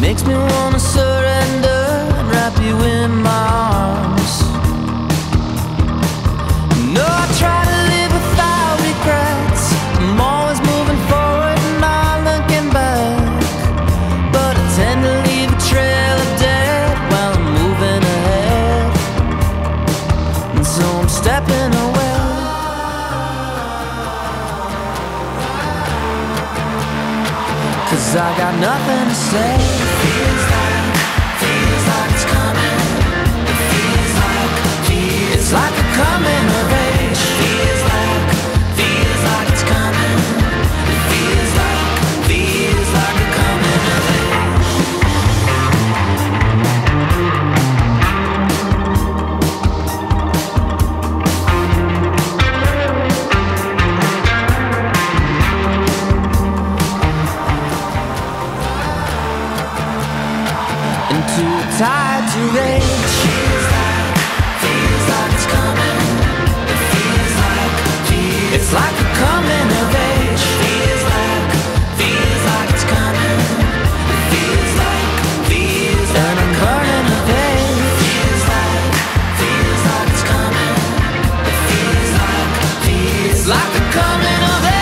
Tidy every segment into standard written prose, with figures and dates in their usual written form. Makes me wanna surrender and wrap you in my arms. No, I try to live without regrets. I'm always moving forward and not looking back, but I tend to leave a trail of death while I'm moving ahead. And so I'm stepping away. Cause I got nothing to say. Too tired to rage. Feels like it's coming. It feels like, it's like a coming of age. Feels like it's coming. It feels like a coming of age. Feels like it's coming. It feels like, it's like a coming of age.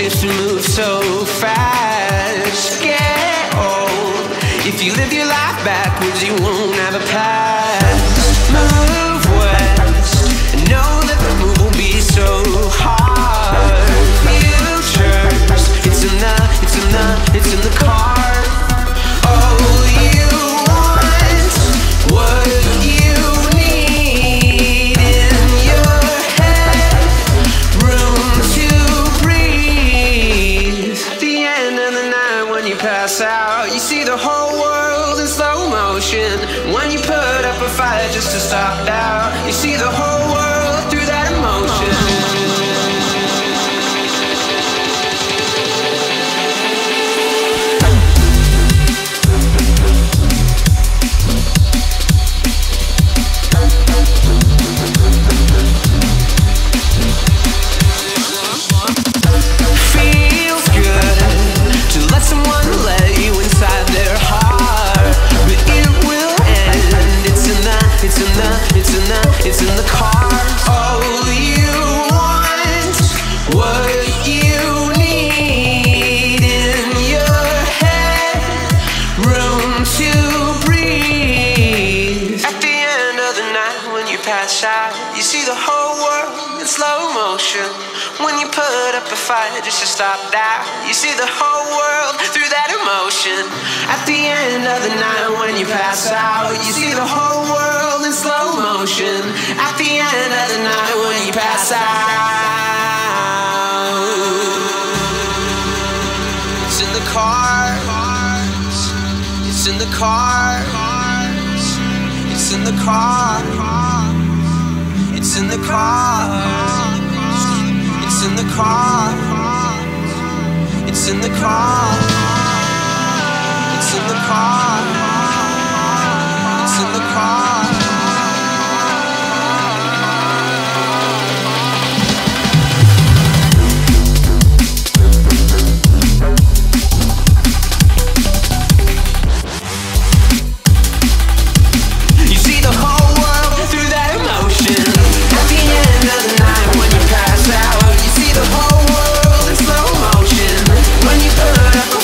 Seems to move so fast. Get old. If you live your life backwards, you won't have a past. Move west. Know that the move will be so hard. Futures, it's in the card. All you want, what you need in your head, room to pass out. You see the whole world in slow motion when you put up a fight just to stop out. You see the whole world through that emotion. It's in the car. true. When you put up a fight, it should stop now. You see the whole world through that emotion. At the end of the night when you pass out, you see the whole world in slow motion. At the end of the night when you pass out, it's in the cars. It's in the cars. It's in the cars. It's in the cars. It's in the car. It's in the car. It's in the car. It's in the car. You see the whole world through that emotion. At the end of the night when you pass out, the whole world in slow motion when you put up.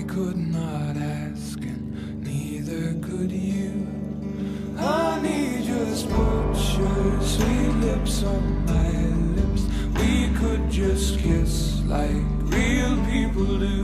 I could not ask, and neither could you. I need you, just put your sweet lips on my lips. We could just kiss like real people do.